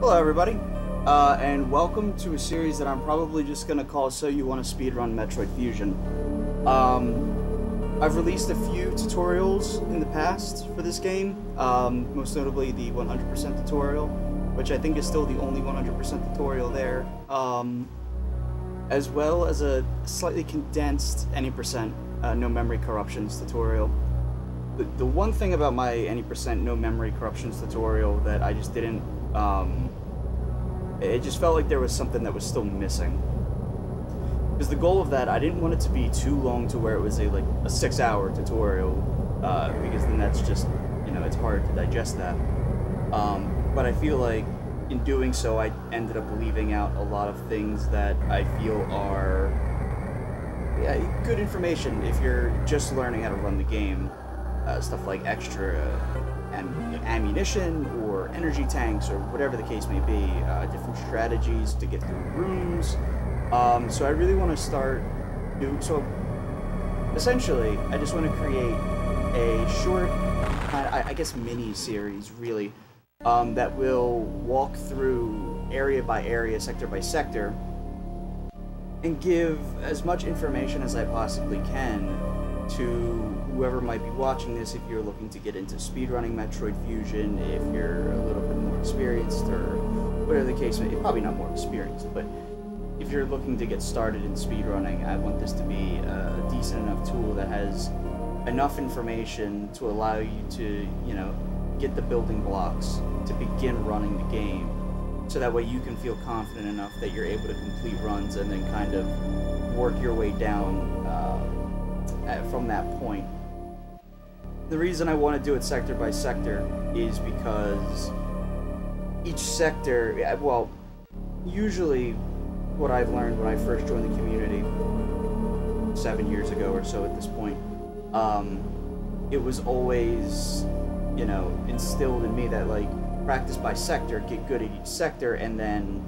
Hello everybody, and welcome to a series that I'm probably just going to call So You Want to Speedrun Metroid Fusion. I've released a few tutorials in the past for this game, most notably the 100% tutorial, which I think is still the only 100% tutorial there, as well as a slightly condensed Any%, No Memory Corruptions tutorial. The one thing about my Any% No Memory Corruptions tutorial that I just didn't, it just felt like there was something that was still missing. Because the goal of that, I didn't want it to be too long to where it was a 6-hour tutorial, because then that's just, it's hard to digest that. But I feel like in doing so, I ended up leaving out a lot of things that I feel are, good information if you're just learning how to run the game. Stuff like extra ammunition or energy tanks or whatever the case may be, different strategies to get through rooms. So I really want to start essentially, I just want to create a short, I guess, mini series, really, that will walk through area by area, sector by sector, and give as much information as I possibly can to whoever might be watching this, if you're looking to get into speedrunning Metroid Fusion, if you're a little bit more experienced, or whatever the case may be. Probably not more experienced, but if you're looking to get started in speedrunning, I want this to be a decent enough tool that has enough information to allow you to, get the building blocks to begin running the game, so that way you can feel confident enough that you're able to complete runs and then kind of work your way down from that point. The reason I want to do it sector by sector is because each sector, well, usually what I've learned when I first joined the community 7 years ago or so at this point, it was always, instilled in me that, practice by sector, get good at each sector, and then,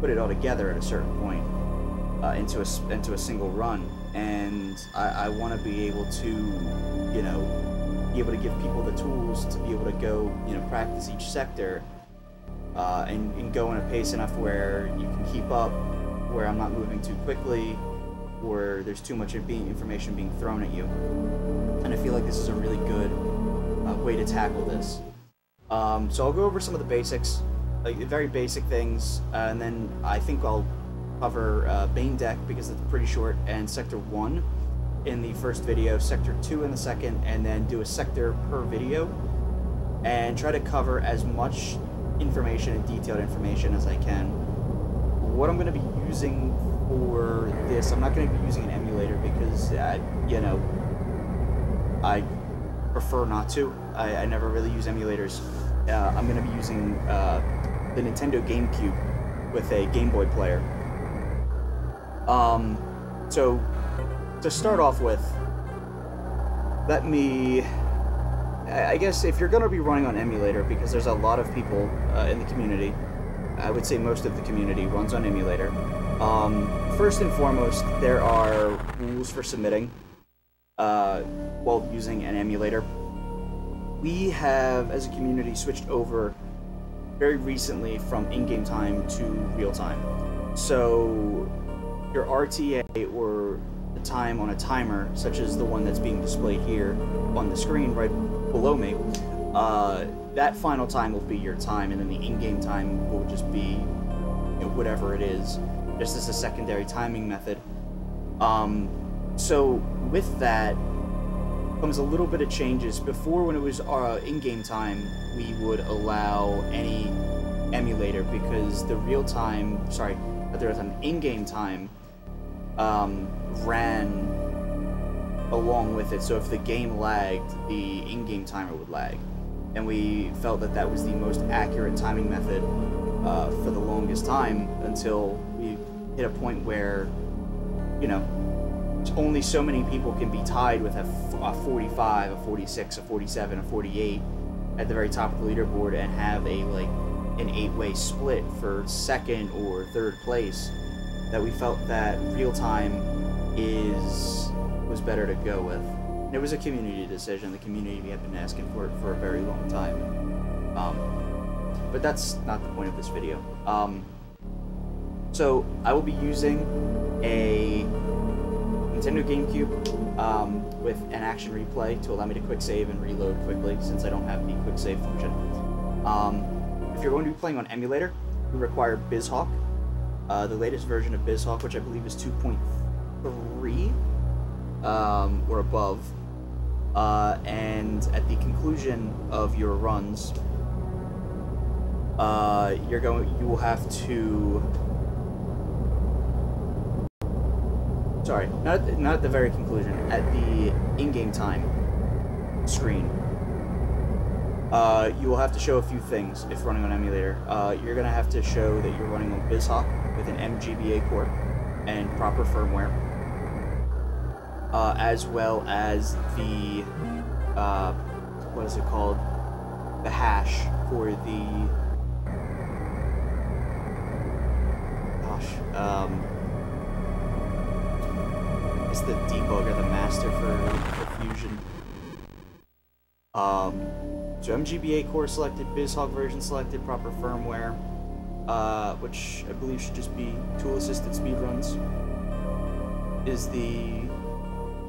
put it all together at a certain point into a single run. And I want to be able to, be able to give people the tools to be able to go, practice each sector, and go in a pace enough where you can keep up, where I'm not moving too quickly, or there's too much information being thrown at you. And I feel like this is a really good way to tackle this. So I'll go over some of the basics, very basic things, and then I think I'll cover Main Deck, because it's pretty short, and Sector 1 in the first video, Sector 2 in the second, and then do a sector per video, and try to cover as much information and detailed information as I can. What I'm going to be using for this, I'm not going to be using an emulator, because, I prefer not to. I never really use emulators. I'm going to be using the Nintendo GameCube with a Game Boy Player. So, to start off with, let me, I guess if you're going to be running on emulator, because there's a lot of people in the community, I would say most of the community runs on emulator, first and foremost, there are rules for submitting while using an emulator. We have, as a community, switched over very recently from in-game time to real-time. So your RTA, or the time on a timer, such as the one that's being displayed here on the screen right below me, that final time will be your time, and then the in-game time will just be whatever it is, just as a secondary timing method. So with that comes a little bit of changes. Before, when it was in-game time, we would allow any emulator, because the real-time, sorry, not the real-time, in-game time ran along with it, so if the game lagged, the in-game timer would lag, and we felt that that was the most accurate timing method for the longest time, until we hit a point where, only so many people can be tied with a 45, a 46, a 47, a 48 at the very top of the leaderboard, and have a, an 8-way split for second or third place, that we felt that real-time was better to go with. And it was a community decision. The community had been asking for it for a very long time. But that's not the point of this video. So I will be using a Nintendo GameCube with an action replay to allow me to quick save and reload quickly, since I don't have the quick save function. If you're going to be playing on emulator, you require BizHawk, the latest version of BizHawk, which I believe is 2.3 or above. And at the conclusion of your runs, you will have to. Sorry, not at the very conclusion, at the in-game time screen. You will have to show a few things if running on emulator. You're going to have to show that you're running on BizHawk with an MGBA core and proper firmware, as well as the, what is it called? The hash for the, gosh, it's the debugger, the master for Fusion. So MGBA core selected, BizHawk version selected, proper firmware, which I believe should just be tool-assisted speedruns, is the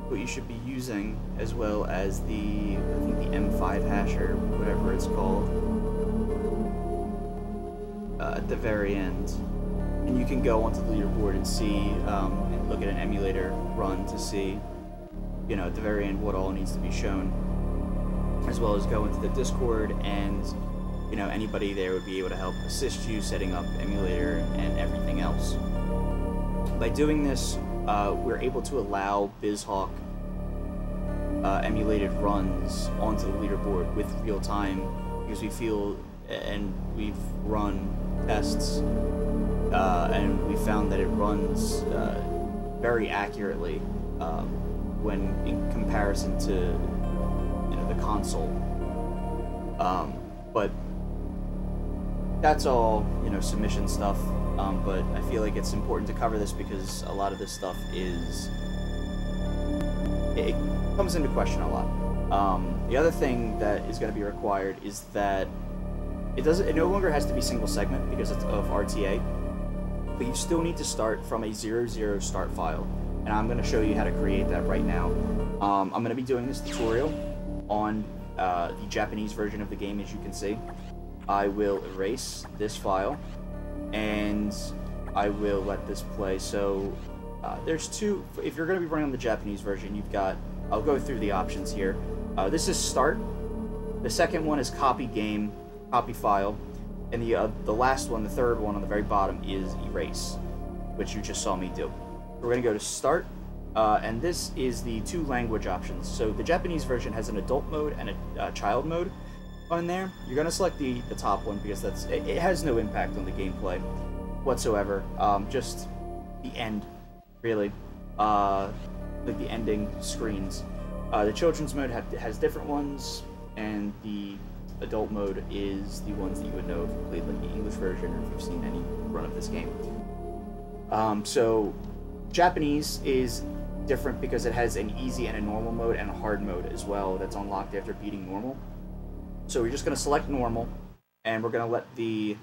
what you should be using, as well as the, I think the M5 hash or whatever it's called, at the very end. And you can go onto the leaderboard and see, and look at an emulator run to see, you know, at the very end what all needs to be shown, as well as go into the Discord and, you know, anybody there would be able to help assist you setting up emulator and everything else. By doing this, we're able to allow BizHawk emulated runs onto the leaderboard with real time, because we feel, and we've run tests, and we found that it runs very accurately when in comparison to, you know, the console. But that's all, you know, submission stuff. But I feel like it's important to cover this because a lot of this stuff is, it comes into question a lot. The other thing that is going to be required is that it no longer has to be single segment because it's of RTA. But you still need to start from a 00 start file, and I'm going to show you how to create that right now. I'm going to be doing this tutorial on the Japanese version of the game, as you can see. I will erase this file, and I will let this play. So there's two. If you're going to be running on the Japanese version, you've got. I'll go through the options here. This is start. The second one is copy game, copy file. And the last one, the third one on the very bottom, is erase, which you just saw me do. We're going to go to start, and this is the two language options. So the Japanese version has an adult mode and a child mode on there. You're going to select the top one because that's it has no impact on the gameplay whatsoever. Just the end, really, like the ending screens. The children's mode has different ones, and the adult mode is the ones that you would know if you played like the English version or if you've seen any run of this game. So Japanese is different because it has an easy and a normal mode and a hard mode as well that's unlocked after beating normal. So we're just going to select normal, and we're going to let the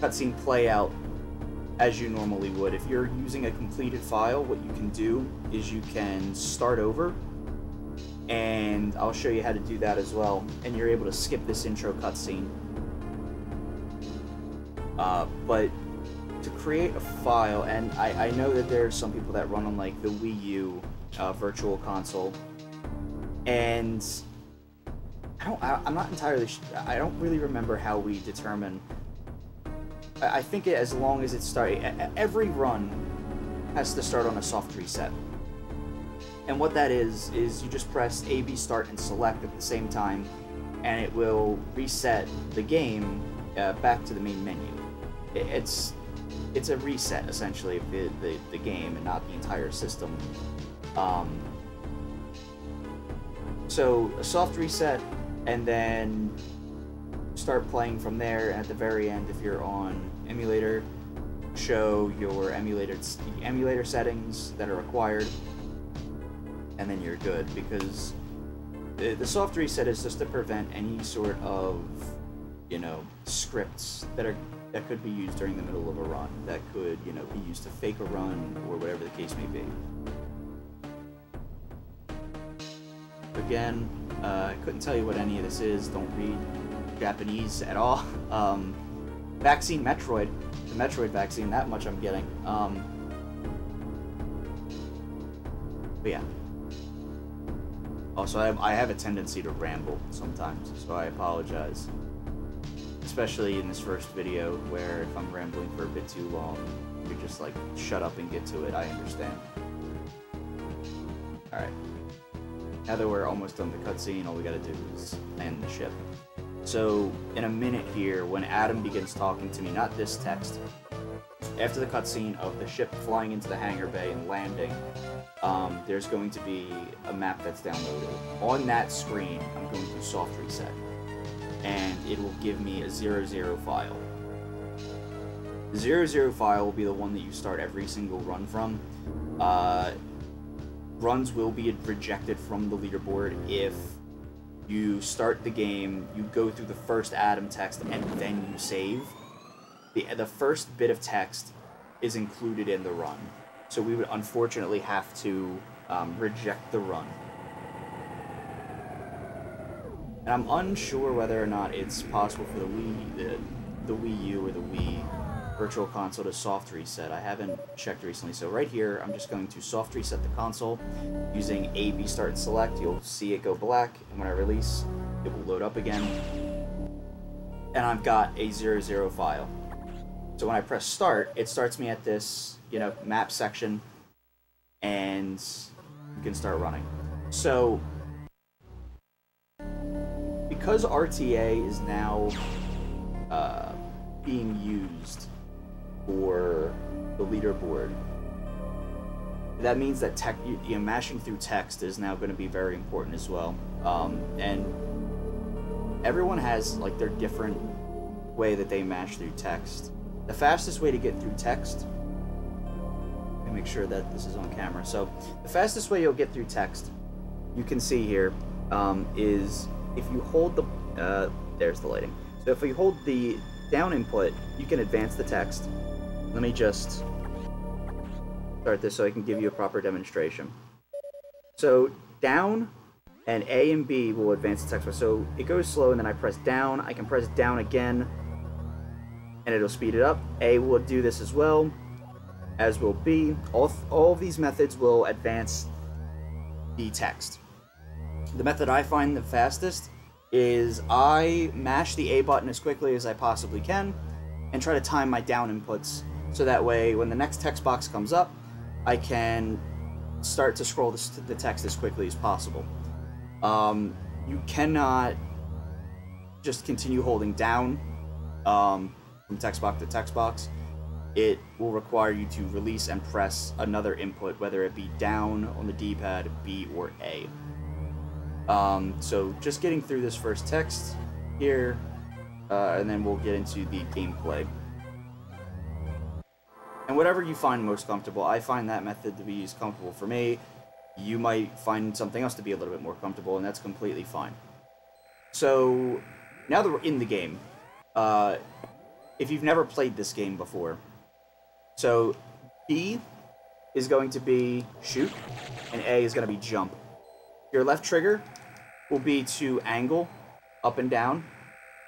cutscene play out as you normally would. If you're using a completed file, what you can do is you can start over, and I'll show you how to do that as well, and you're able to skip this intro cutscene. But to create a file, and I know that there are some people that run on like the Wii U Virtual Console, and I'm not entirely I don't really remember how we determine. I think it, as long as it starts, every run has to start on a soft reset. And what that is you just press A, B, start, and select at the same time, and it will reset the game back to the main menu. It's a reset, essentially, of the game and not the entire system. So a soft reset, and then start playing from there, and at the very end, if you're on emulator, show your emulator settings that are required, and then you're good, because The soft reset is just to prevent any sort of, you know, scripts that could be used during the middle of a run, that could, you know, be used to fake a run or whatever the case may be. Again, I couldn't tell you what any of this is. Don't read Japanese at all. Vaccine Metroid, the Metroid vaccine, that much I'm getting. But yeah. Also, I have a tendency to ramble sometimes, so I apologize. Especially in this first video, where if I'm rambling for a bit too long, you're just like, shut up and get to it, I understand. Alright. Now that we're almost done with the cutscene, all we gotta do is land the ship. So, in a minute here, when Adam begins talking to me, not this text, after the cutscene of the ship flying into the hangar bay and landing, there's going to be a map that's downloaded. On that screen, I'm going to soft reset, and it will give me a 00 file. The 00 file will be the one that you start every single run from. Runs will be rejected from the leaderboard if you start the game, you go through the first Adam text, and then you save. The first bit of text is included in the run. So we would unfortunately have to reject the run. And I'm unsure whether or not it's possible for the Wii U or the Wii Virtual Console to soft reset. I haven't checked recently. So right here, I'm just going to soft reset the console using A, B, Start, and Select. You'll see it go black, and when I release, it will load up again. And I've got a 00 file. So when I press Start, it starts me at this, you know, map section, and you can start running. So, because RTA is now being used for the leaderboard, that means that mashing through text is now going to be very important as well. And everyone has like their different way that they mash through text. The fastest way to get through text. Make sure that this is on camera. So the fastest way you'll get through text, you can see here, is if you hold the there's the lighting. So if you hold the down input, you can advance the text. Let me just start this so I can give you a proper demonstration. So down and A and B will advance the text. So it goes slow, and then I press down. I can press down again, and it'll speed it up. A will do this as well. As will be. All of these methods will advance the text. The method I find the fastest is I mash the A button as quickly as I possibly can and try to time my down inputs, so that way when the next text box comes up, I can start to scroll the text as quickly as possible. You cannot just continue holding down from text box to text box. It will require you to release and press another input, whether it be down on the D-pad, B, or A. So just getting through this first text here, and then we'll get into the gameplay. And whatever you find most comfortable, I find that method to be comfortable for me. You might find something else to be a little bit more comfortable, and that's completely fine. So now that we're in the game, if you've never played this game before, so B is going to be shoot, and A is going to be jump. Your left trigger will be to angle up and down.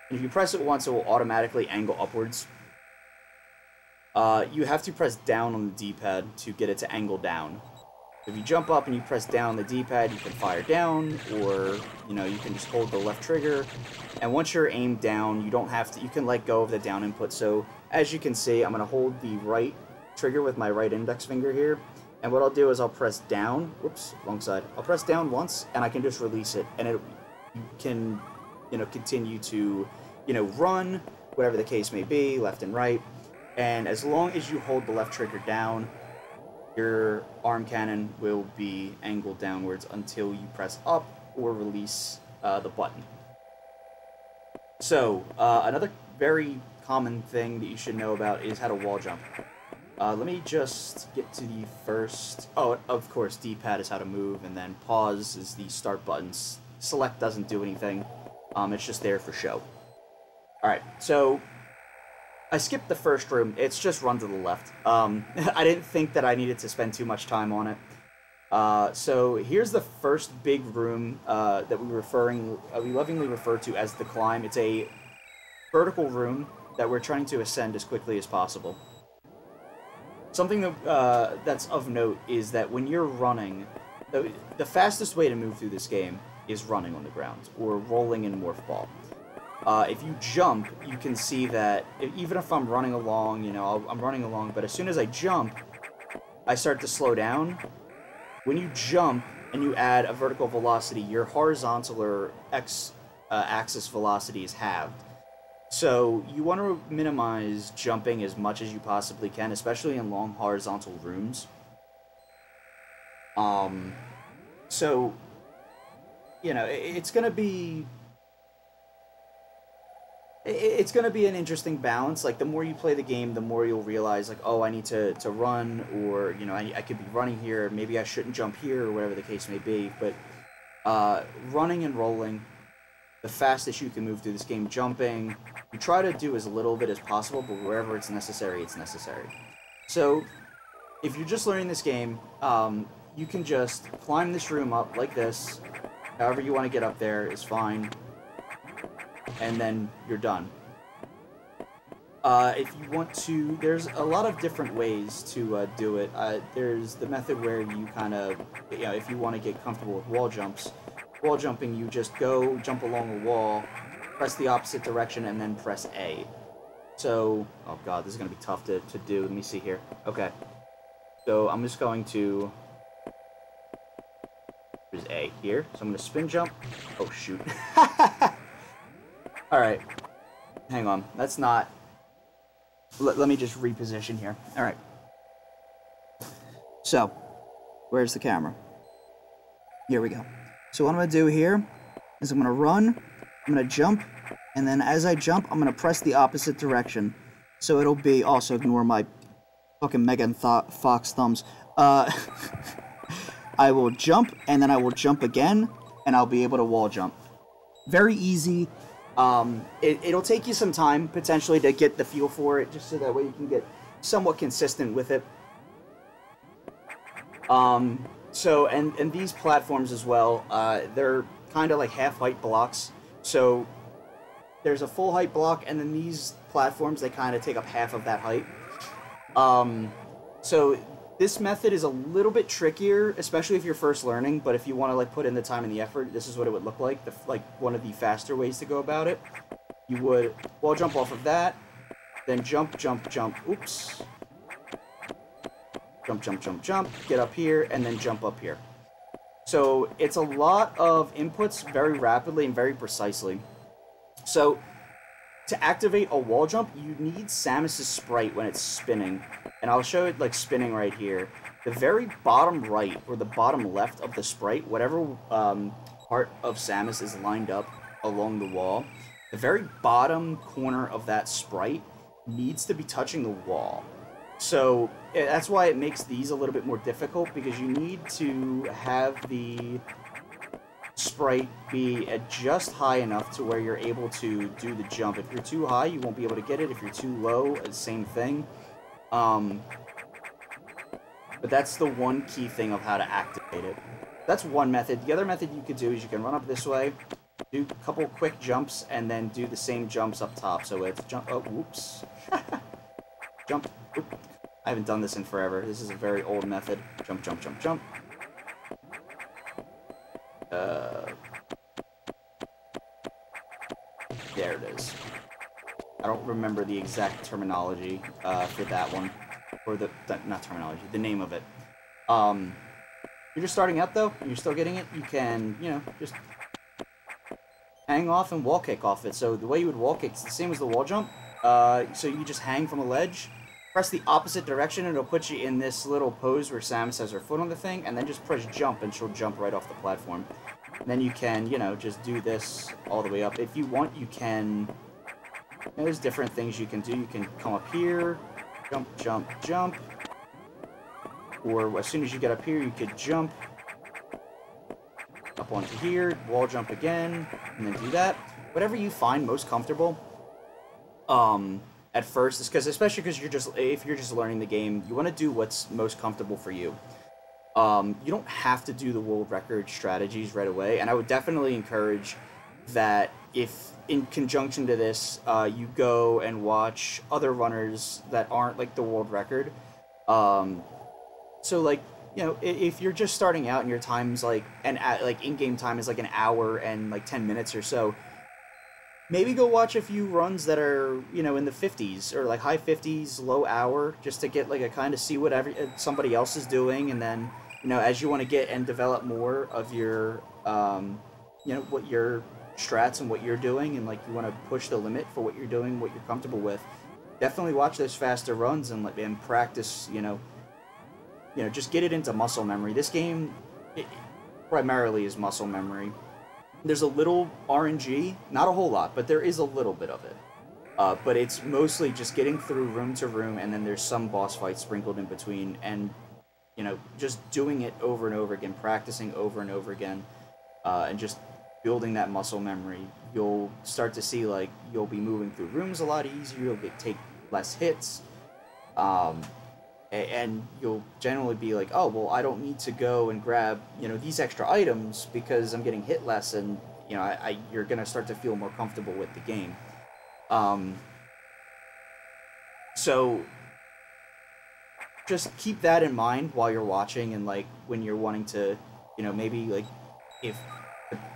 And if you press it once, it will automatically angle upwards. You have to press down on the D-pad to get it to angle down. If you jump up and you press down on the D-pad, you can fire down, or, you know, you can just hold the left trigger. And once you're aimed down, you don't have to, you can let go of the down input. So, as you can see, I'm going to hold the right trigger with my right index finger here. And what I'll do is I'll press down, whoops, wrong side. I'll press down once, and I can just release it. And it can, you know, continue to, you know, run, whatever the case may be, left and right. And as long as you hold the left trigger down, your arm cannon will be angled downwards until you press up or release the button. So, another very common thing that you should know about is how to wall jump. Let me just get to the first... Oh, of course, D-pad is how to move, and then pause is the start buttons select doesn't do anything. It's just there for show. Alright, so I skipped the first room. It's just run to the left. I didn't think that I needed to spend too much time on it. So here's the first big room that we lovingly refer to as the climb. It's a vertical room that we're trying to ascend as quickly as possible. Something that, that's of note is that when you're running, the fastest way to move through this game is running on the ground or rolling in Morph Ball. If you jump, you can see that even if I'm running along, you know, I'm running along, but as soon as I jump, I start to slow down. When you jump and you add a vertical velocity, your horizontal or x-axis velocity is halved. So you want to minimize jumping as much as you possibly can, especially in long horizontal rooms. So, you know, it's gonna be an interesting balance. Like, the more you play the game, the more you'll realize, like, oh, I need to run, or, you know, I could be running here, maybe I shouldn't jump here, or whatever the case may be. But running and rolling, the fastest you can move through this game. Jumping, you try to do as little bit as possible, but wherever it's necessary, it's necessary. So, if you're just learning this game, you can just climb this room up like this. However you want to get up there is fine. And then you're done. If you want to, there's a lot of different ways to do it. There's the method where you kind of, you know, if you want to get comfortable with wall jumps, wall jumping, you just go jump along a wall, press the opposite direction, and then press A. So, oh god, this is going to be tough to do. Let me see here. Okay. So I'm just going to, there's A here. So I'm going to spin jump. Oh shoot. Alright, hang on, that's not, let me just reposition here. Alright, so, where's the camera? Here we go. So what I'm going to do here is I'm going to run, I'm going to jump, and then as I jump, I'm going to press the opposite direction. So it'll be, also ignore my fucking Megan Fox thumbs. I will jump, and then I will jump again, and I'll be able to wall jump. Very easy. It'll take you some time, potentially, to get the feel for it, just so that way you can get somewhat consistent with it. So, and these platforms as well, they're kind of like half-height blocks. So, there's a full-height block, and then these platforms, they kind of take up half of that height. So, this method is a little bit trickier, especially if you're first learning, but if you want to, like, put in the time and the effort, this is what it would look like. Like, one of the faster ways to go about it. You would wall jump off of that, then jump, jump, jump, oops. Jump, jump, jump, jump, get up here, and then jump up here. So, it's a lot of inputs very rapidly and very precisely. So, to activate a wall jump, you need Samus's sprite when it's spinning. And I'll show it, like, spinning right here. The very bottom right, or the bottom left of the sprite, whatever part of Samus is lined up along the wall, the very bottom corner of that sprite needs to be touching the wall. So, that's why it makes these a little bit more difficult, because you need to have the sprite be just high enough to where you're able to do the jump. If you're too high, you won't be able to get it. If you're too low, same thing. But that's the one key thing of how to activate it. That's one method. The other method you could do is you can run up this way, do a couple quick jumps, and then do the same jumps up top. So it's jump, oh, whoops. Jump, oop. I haven't done this in forever. This is a very old method. Jump, jump, jump, jump. There it is. I don't remember the exact terminology for that one, or not terminology, the name of it. You're just starting out though, and you're still getting it. You can, you know, just hang off and wall kick off it. So the way you would wall kick is the same as the wall jump. So you just hang from a ledge, press the opposite direction, and it'll put you in this little pose where Samus has her foot on the thing, and then just press jump, and she'll jump right off the platform. And then you can, you know, just do this all the way up. If you want, you can, you know, there's different things you can do. You can come up here, jump, jump, jump. Or as soon as you get up here, you could jump. Oh, up onto here, wall jump again, and then do that. Whatever you find most comfortable at first, is because, especially because if you're just learning the game, you want to do what's most comfortable for you. You don't have to do the world record strategies right away, and I would definitely encourage that if, in conjunction to this, you go and watch other runners that aren't, like, the world record. So, like, you know, if you're just starting out and your time's, like, in-game time is, like, an hour and, like, 10 minutes or so, maybe go watch a few runs that are, you know, in the 50s or like high 50s, low hour, just to get like a kind of see what somebody else is doing. And then, you know, as you want to get and develop more of your, you know, what your strats and what you're doing, and like you want to push the limit for what you're doing, what you're comfortable with, definitely watch those faster runs and practice, you know, just get it into muscle memory. This game primarily is muscle memory. There's a little RNG, not a whole lot, but there is a little bit of it. But it's mostly just getting through room to room, and then there's some boss fights sprinkled in between, and, you know, just doing it over and over again, practicing over and over again, and just building that muscle memory. You'll start to see, like, you'll be moving through rooms a lot easier, you'll take less hits, and you'll generally be like, oh, well, I don't need to go and grab, you know, these extra items because I'm getting hit less, and, you know, you're going to start to feel more comfortable with the game. So just keep that in mind while you're watching, and, like, when you're wanting to, you know, maybe, like, if,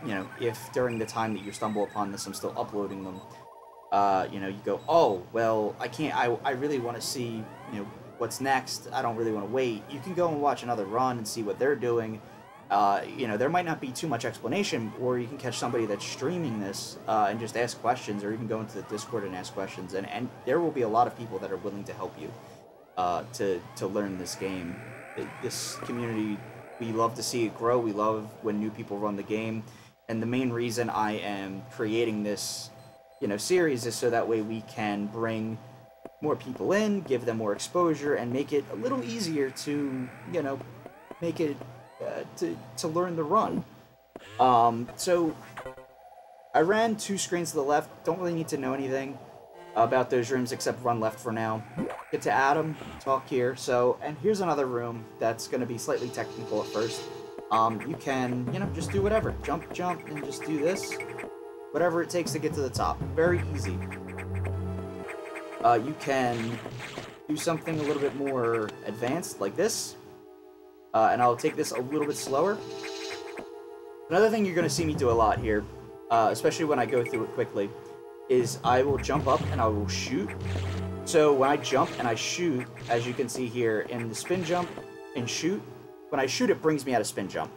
you know, if during the time that you stumble upon this, I'm still uploading them, you know, you go, oh, well, I really want to see, you know, what's next, I don't really want to wait. You can go and watch another run and see what they're doing. You know, there might not be too much explanation, or you can catch somebody that's streaming this and just ask questions, or you can go into the Discord and ask questions, and there will be a lot of people that are willing to help you to learn this game. This community, we love to see it grow, we love when new people run the game, and the main reason I am creating this, you know, series is so that way we can bring more people in, give them more exposure, and make it a little easier to, you know, make it, to learn the run. So, I ran two screens to the left, don't really need to know anything about those rooms except run left for now. Get to Adam, talk here, so, and here's another room that's going to be slightly technical at first. You can, you know, just do whatever, jump, jump, and just do this, whatever it takes to get to the top, very easy. You can do something a little bit more advanced, like this. And I'll take this a little bit slower. Another thing you're going to see me do a lot here, especially when I go through it quickly, is I will jump up and I will shoot. So when I jump and I shoot, as you can see here, in the spin jump and shoot, when I shoot, it brings me out of spin jump.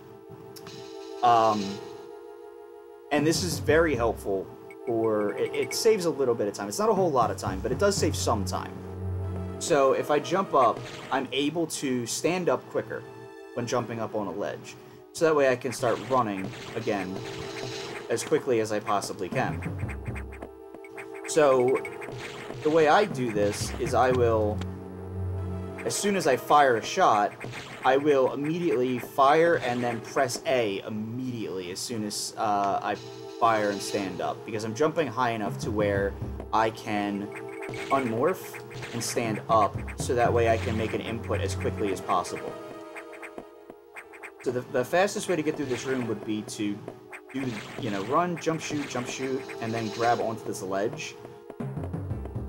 And this is very helpful. Or it saves a little bit of time. It's not a whole lot of time, but it does save some time. So if I jump up, I'm able to stand up quicker when jumping up on a ledge. So that way I can start running again as quickly as I possibly can. So the way I do this is I will, as soon as I fire a shot, I will immediately fire and then press A immediately as soon as I fire and stand up, because I'm jumping high enough to where I can unmorph and stand up, so that way I can make an input as quickly as possible. So the fastest way to get through this room would be to do, you know, run, jump, shoot, and then grab onto this ledge,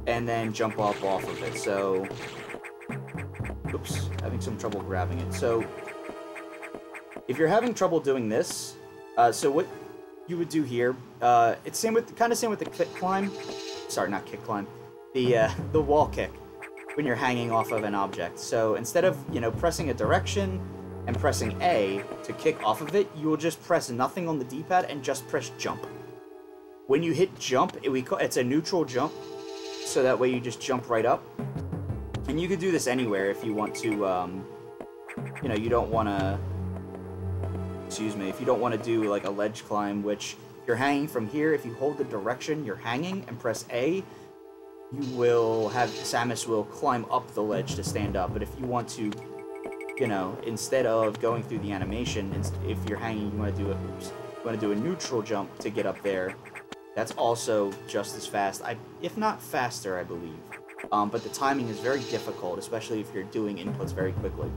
and then jump off of it. So, oops, having some trouble grabbing it. So, if you're having trouble doing this, so what you would do here, it's kind of same with the kick climb, sorry, not kick climb, the wall kick, when you're hanging off of an object. So instead of, you know, pressing a direction and pressing A to kick off of it, you will just press nothing on the D-pad and just press jump. When you hit jump, it's a neutral jump, so that way you just jump right up. And you could do this anywhere if you want to, you know, you don't want to, excuse me, if you don't want to do like a ledge climb, which you're hanging from here, if you hold the direction you're hanging and press A, you will have Samus will climb up the ledge to stand up. But if you want to, you you know, instead of going through the animation, if you're hanging, you want to do it. You want to do a neutral jump to get up there. That's also just as fast, if not faster, I believe. But the timing is very difficult, especially if you're doing inputs very quickly.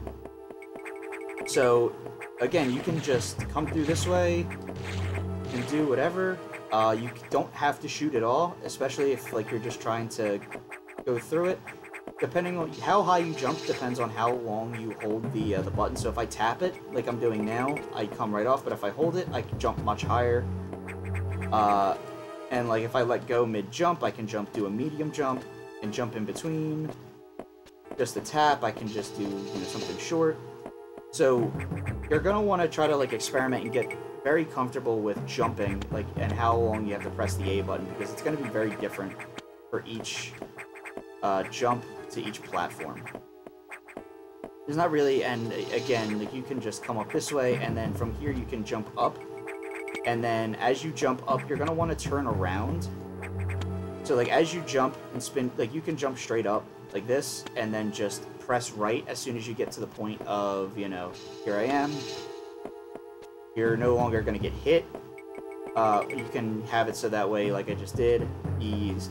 So, again, you can just come through this way and do whatever. You don't have to shoot at all, especially if like you're just trying to go through it. Depending on how high you jump depends on how long you hold the button. So if I tap it, like I'm doing now, I come right off. But if I hold it, I can jump much higher. And like if I let go mid-jump, I can jump, do a medium jump, and jump in between. Just a tap, I can just do, you know, something short. So you're gonna want to try to like experiment and get very comfortable with jumping, like, and how long you have to press the A button, because it's gonna be very different for each jump to each platform. There's not really, and again, like you can just come up this way, and then from here you can jump up, and then as you jump up, you're gonna want to turn around. So like as you jump and spin, like you can jump straight up like this, and then just press right as soon as you get to the point of, you know, here I am. You're no longer gonna get hit. You can have it so that way, like I just did, ease.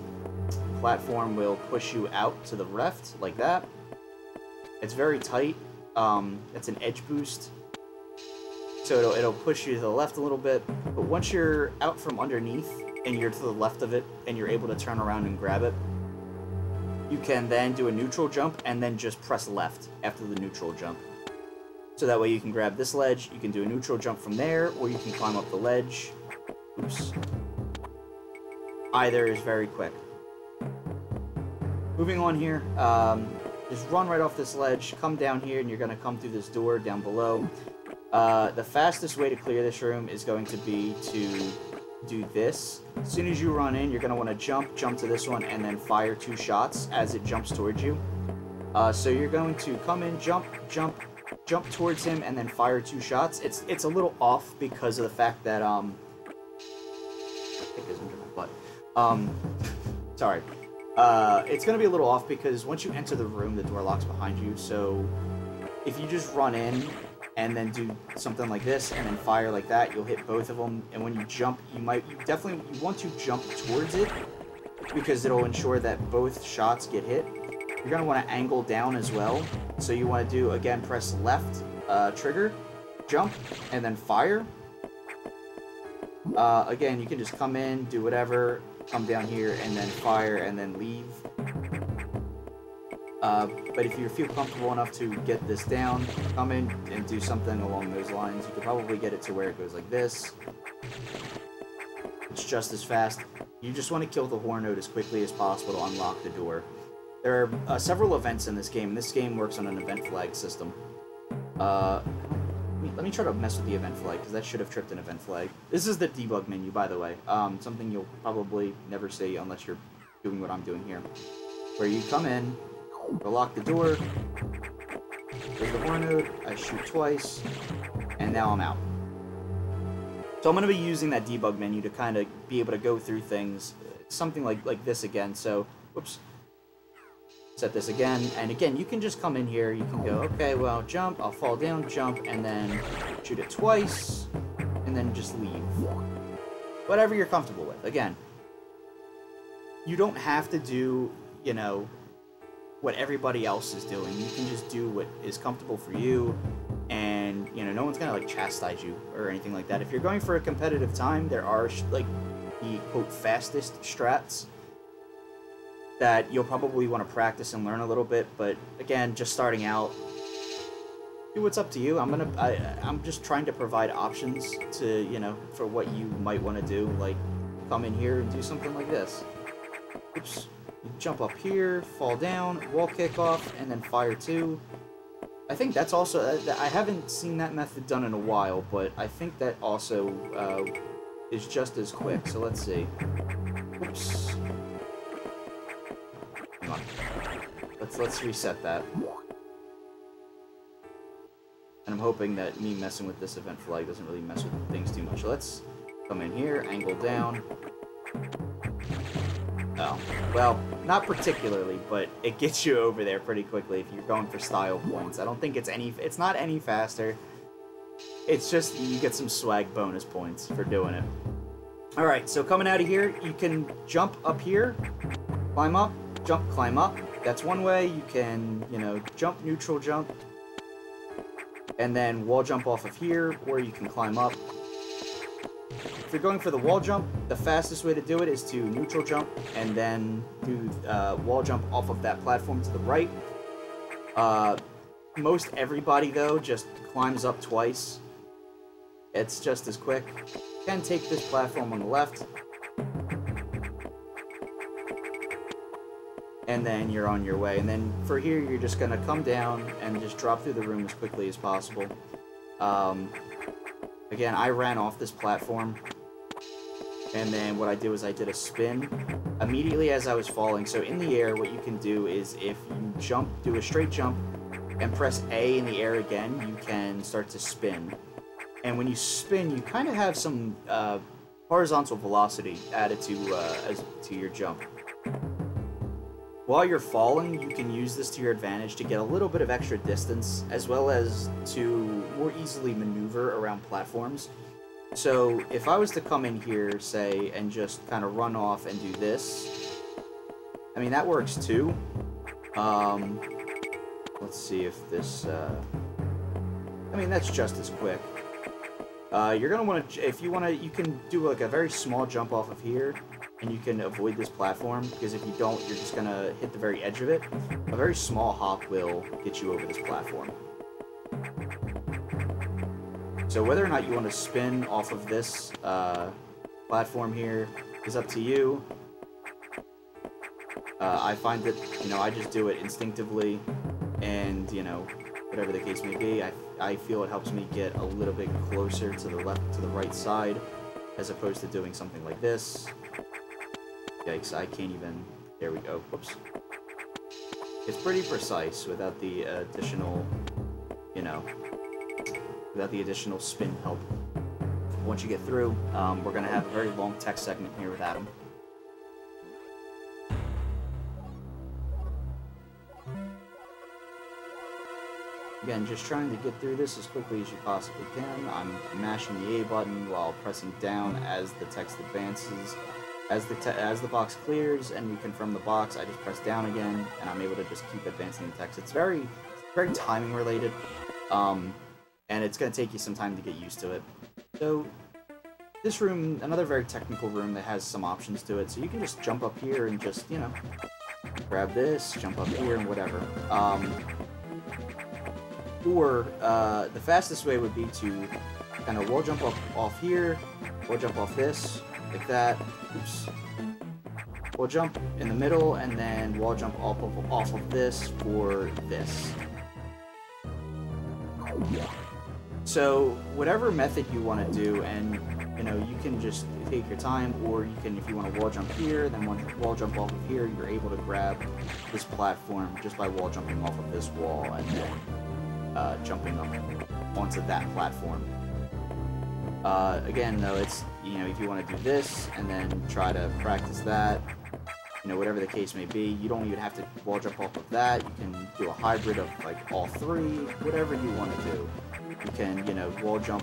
Platform will push you out to the left like that. It's very tight. It's an edge boost, so it'll push you to the left a little bit. But once you're out from underneath and you're to the left of it and you're able to turn around and grab it, you can then do a neutral jump and then just press left after the neutral jump. So that way you can grab this ledge, you can do a neutral jump from there, or you can climb up the ledge. Oops. Either is very quick. Moving on here, just run right off this ledge, come down here, and you're going to come through this door down below. The fastest way to clear this room is going to be to do this. As soon as you run in, you're going to want to jump to this one, and then fire two shots as it jumps towards you. So you're going to come in, jump towards him, and then fire two shots. It's a little off because of the fact that, I think it's under my butt. Sorry. It's going to be a little off because once you enter the room, the door locks behind you, so if you just run in and then do something like this and then fire like that, you'll hit both of them, and when you jump, you want to jump towards it because it'll ensure that both shots get hit. You're going to want to angle down as well, so you want to do, again, press left, trigger, jump, and then fire. Again, you can just come in, do whatever, come down here, and then fire, and then leave. But if you feel comfortable enough to get this down, come in and do something along those lines. You could probably get it to where it goes like this. It's just as fast. You just want to kill the horn note as quickly as possible to unlock the door. There are several events in this game, and this game works on an event flag system. Let me try to mess with the event flag, because that should have tripped an event flag. This is the debug menu, by the way. Something you'll probably never see unless you're doing what I'm doing here. Where you come in, lock the door, there's the horn note, I shoot twice, and now I'm out. So I'm going to be using that debug menu to kind of be able to go through things. Something like this again, so... Whoops. Set this again, and again, you can just come in here, you can go, okay, well, jump, I'll fall down, jump, and then shoot it twice, and then just leave. Whatever you're comfortable with. Again, you don't have to do, you know, what everybody else is doing. You can just do what is comfortable for you, and, you know, no one's gonna, like, chastise you or anything like that. If you're going for a competitive time, there are, like, the, quote, fastest strats that you'll probably want to practice and learn a little bit, but again, just starting out, do what's up to you. I'm just trying to provide options to, you know, for what you might want to do, like come in here and do something like this. Oops. Jump up here, fall down, wall kick off, and then fire two. I think that's also, I haven't seen that method done in a while, but I think that also is just as quick, so let's see. Oops. Let's reset that. And I'm hoping that me messing with this event flag doesn't really mess with things too much. Let's come in here, angle down. Oh. Well, not particularly, but it gets you over there pretty quickly if you're going for style points. I don't think it's not any faster. It's just you get some swag bonus points for doing it. Alright, so coming out of here, you can jump up here, climb up, jump, climb up. That's one way. You can, you know, jump, neutral jump, and then wall jump off of here, or you can climb up. If you're going for the wall jump, the fastest way to do it is to neutral jump and then do wall jump off of that platform to the right. Most everybody, though, just climbs up twice. It's just as quick. You can take this platform on the left. And then you're on your way. And then for here, you're just going to come down and just drop through the room as quickly as possible. Again, I ran off this platform, and then what I did was I did a spin immediately as I was falling. So in the air, what you can do is if you jump, do a straight jump, and press A in the air again, you can start to spin. And when you spin, you kind of have some horizontal velocity added to your jump. While you're falling, you can use this to your advantage to get a little bit of extra distance, as well as to more easily maneuver around platforms. So if I was to come in here, say, and just kind of run off and do this, I mean, that works too. Let's see if this, I mean, that's just as quick. You're going to want to, if you want to, you can do like a very small jump off of here. And you can avoid this platform, because if you don't, you're just going to hit the very edge of it. A very small hop will get you over this platform. So whether or not you want to spin off of this platform here is up to you. I find that, you know, I just do it instinctively, and, you know, whatever the case may be, I feel it helps me get a little bit closer to the left, to the right side, as opposed to doing something like this. Yikes, I can't even... There we go, whoops. It's pretty precise without the additional, you know, without the additional spin help. Once you get through, we're going to have a very long text segment here with Adam. Again, just trying to get through this as quickly as you possibly can. I'm mashing the A button while pressing down as the text advances. As the box clears and we confirm the box, I just press down again, and I'm able to just keep advancing the text. It's very timing related, and it's going to take you some time to get used to it. So this room, another very technical room that has some options to it, so you can just jump up here and just, you know, grab this, jump up here and whatever. Or the fastest way would be to kind of wall jump off here, wall jump off this, like that. Oops. Wall jump in the middle, and then wall jump off of this for this. So whatever method you want to do, and you know, you can just take your time, or you can, if you want to wall jump here, then once you wall jump off of here, you're able to grab this platform just by wall jumping off of this wall, and then jumping up onto that platform. Again, though, it's, you know, if you want to do this and then try to practice that, you know, whatever the case may be, you don't even have to wall jump off of that. You can do a hybrid of, like, all three, whatever you want to do. You can, you know, wall jump,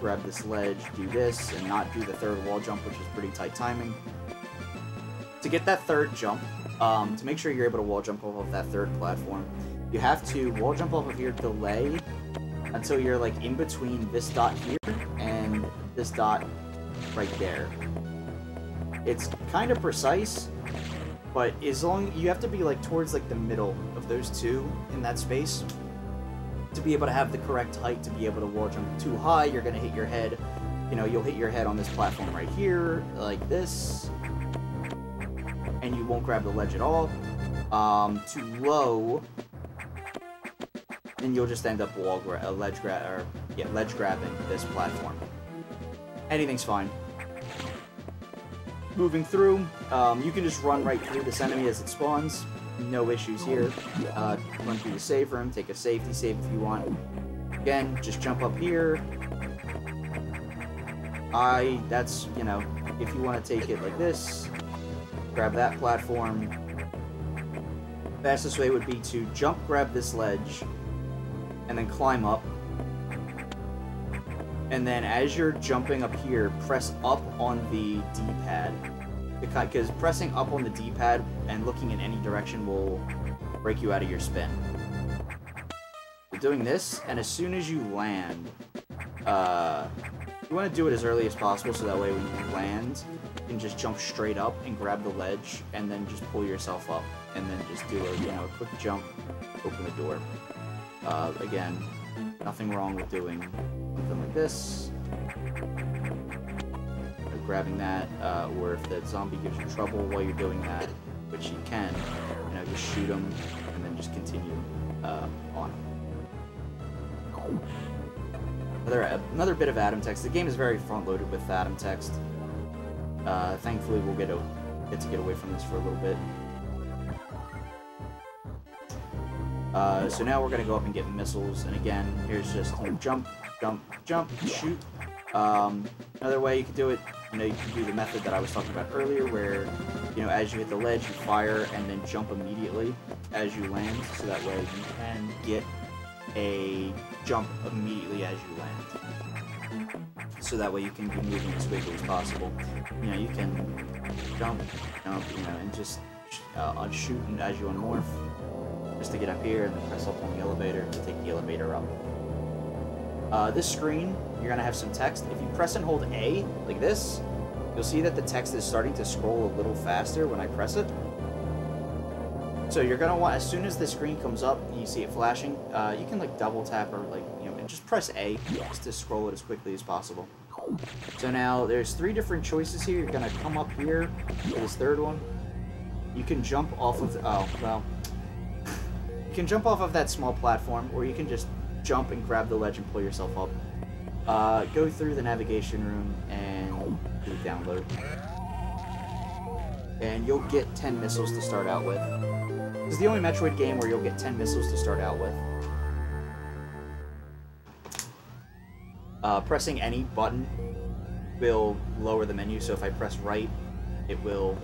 grab this ledge, do this, and not do the third wall jump, which is pretty tight timing. To get that third jump, to make sure you're able to wall jump off of that third platform, you have to wall jump off of your delay until you're, like, in between this dot here and this dot right there. It's kind of precise, but as long, you have to be like towards like the middle of those two in that space to be able to have the correct height to be able to wall jump. Too high, you're gonna hit your head. You know, you'll hit your head on this platform right here, like this, and you won't grab the ledge at all. Too low, and you'll just end up ledge grabbing this platform. Anything's fine. Moving through, you can just run right through this enemy as it spawns. No issues here. Run through the save room, take a safety save if you want. Again, just jump up here. That's, you know, if you want to take it like this, grab that platform. Fastest way would be to jump, grab this ledge, and then climb up. And then as you're jumping up here, press up on the D-pad. Because pressing up on the D-pad and looking in any direction will break you out of your spin. We're doing this, and as soon as you land, you want to do it as early as possible, so that way when you land, you can just jump straight up and grab the ledge, and then just pull yourself up, and then just do a, a quick jump, open the door. Again, nothing wrong with doing something like this. Or grabbing that, or if that zombie gives you trouble while you're doing that, which you can, just shoot him, and then just continue on. Another bit of Adam text. The game is very front-loaded with Adam text. Thankfully, we'll get to get away from this for a little bit. So now we're gonna go up and get missiles. And again, here's just jump, jump, jump, shoot. Another way you could do it, you can do the method that I was talking about earlier, where as you hit the ledge, you fire and then jump immediately as you land. So that way you can get a jump immediately as you land. So that way you can be moving as quickly as possible. You can jump, and just shoot as you unmorph, just to get up here and then press up on the elevator to take the elevator up. This screen, you're gonna have some text. If you press and hold A, like this, you'll see that the text is starting to scroll a little faster when I press it. So you're gonna want, as soon as the screen comes up, you see it flashing. You can double tap or and just press A just to scroll it as quickly as possible. So now there's three different choices here. You're gonna come up here to this third one. You can jump off of you can jump off of that small platform, or you can just jump and grab the ledge and pull yourself up. Go through the navigation room and do download, and you'll get 10 missiles to start out with. This is the only Metroid game where you'll get 10 missiles to start out with. Pressing any button will lower the menu, so if I press right, it will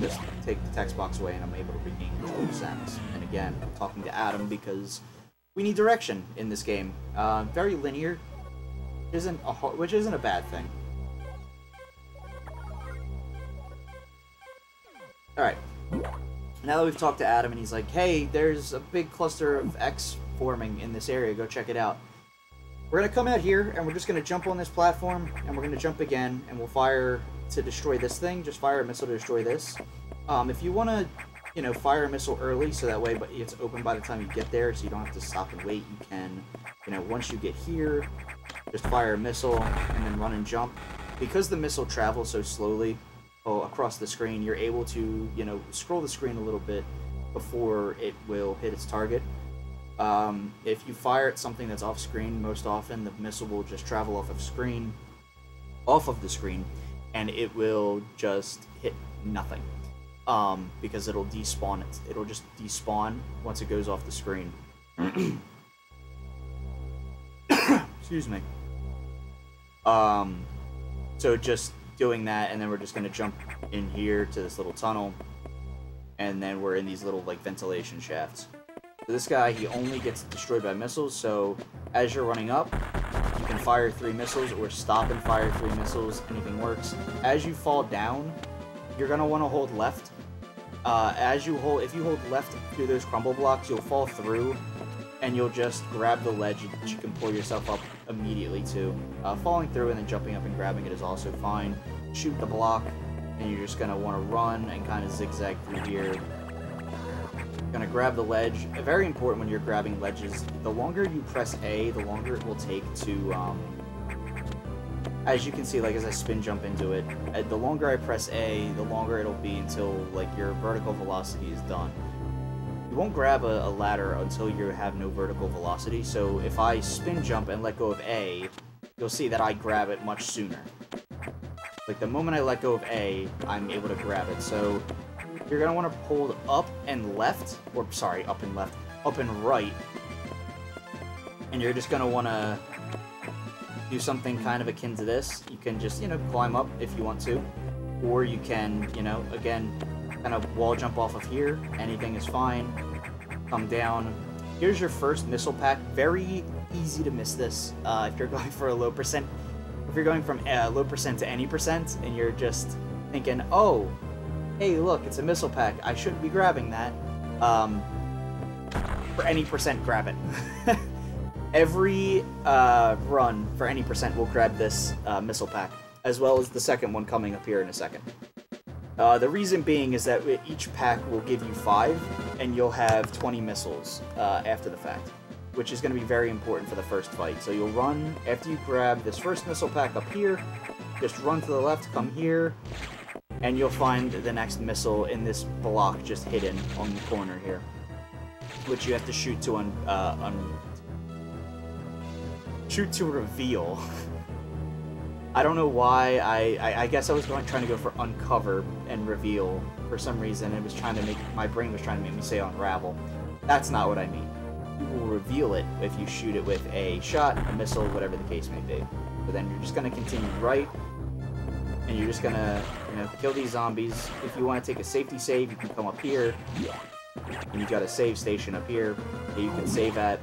just take the text box away and I'm able to regain control of sounds. And again, I'm talking to Adam because we need direction in this game. Very linear, which isn't a bad thing. Alright. Now that we've talked to Adam and he's like, hey, there's a big cluster of X forming in this area, go check it out. We're gonna come out here and we're just gonna jump on this platform and we're gonna jump again and we'll fire to destroy this thing. Just fire a missile to destroy this. If you wanna, fire a missile early so that way it's open by the time you get there so you don't have to stop and wait. You can, once you get here, just fire a missile and then run and jump. Because the missile travels so slowly across the screen, you're able to, scroll the screen a little bit before it will hit its target. If you fire at something that's off screen, most often the missile will just travel off of the screen, and it will just hit nothing, because it'll despawn it. It'll just despawn once it goes off the screen. Excuse me. So just doing that, and then we're just gonna jump in here to this little tunnel, and then we're in these little ventilation shafts. So this guy, he only gets destroyed by missiles, so as you're running up, you can fire 3 missiles or stop and fire 3 missiles, anything works. As you fall down, you're gonna wanna hold left. If you hold left through those crumble blocks, you'll fall through and you'll just grab the ledge. You can pull yourself up immediately too. Falling through and then jumping up and grabbing it is also fine. Shoot the block, and you're just gonna wanna run and kinda zigzag through here. Gonna grab the ledge. Very important when you're grabbing ledges, the longer you press A, the longer it will take to, as you can see, as I spin jump into it, the longer I press A, the longer it'll be until, your vertical velocity is done. You won't grab a ladder until you have no vertical velocity, so if I spin jump and let go of A, you'll see that I grab it much sooner. The moment I let go of A, I'm able to grab it, so you're gonna wanna hold up and left, up and right, and you're just gonna wanna do something kind of akin to this. You can just, climb up if you want to, or you can, you know, again, kind of wall jump off of here. Anything is fine. Come down. Here's your first missile pack. Very easy to miss this if you're going for a low percent. If you're going from low percent to any percent, and you're just thinking, oh, hey, look, it's a missile pack. I shouldn't be grabbing that. For any percent, grab it. Every run for any percent will grab this missile pack, as well as the second one coming up here in a second. The reason being is that each pack will give you 5, and you'll have 20 missiles after the fact, which is going to be very important for the first fight. So you'll run, after you grab this first missile pack up here, just run to the left, come here, and you'll find the next missile in this block just hidden on the corner here, which you have to shoot to reveal. I don't know why, I guess I was trying to go for uncover and reveal for some reason. It was trying to make, my brain was trying to make me say unravel. That's not what I mean. You will reveal it if you shoot it with a shot, a missile, whatever the case may be. But then you're just going to continue right, and you're just going to, you know, kill these zombies. If you want to take a safety save, you can come up here, and you've got a save station up here that you can save at.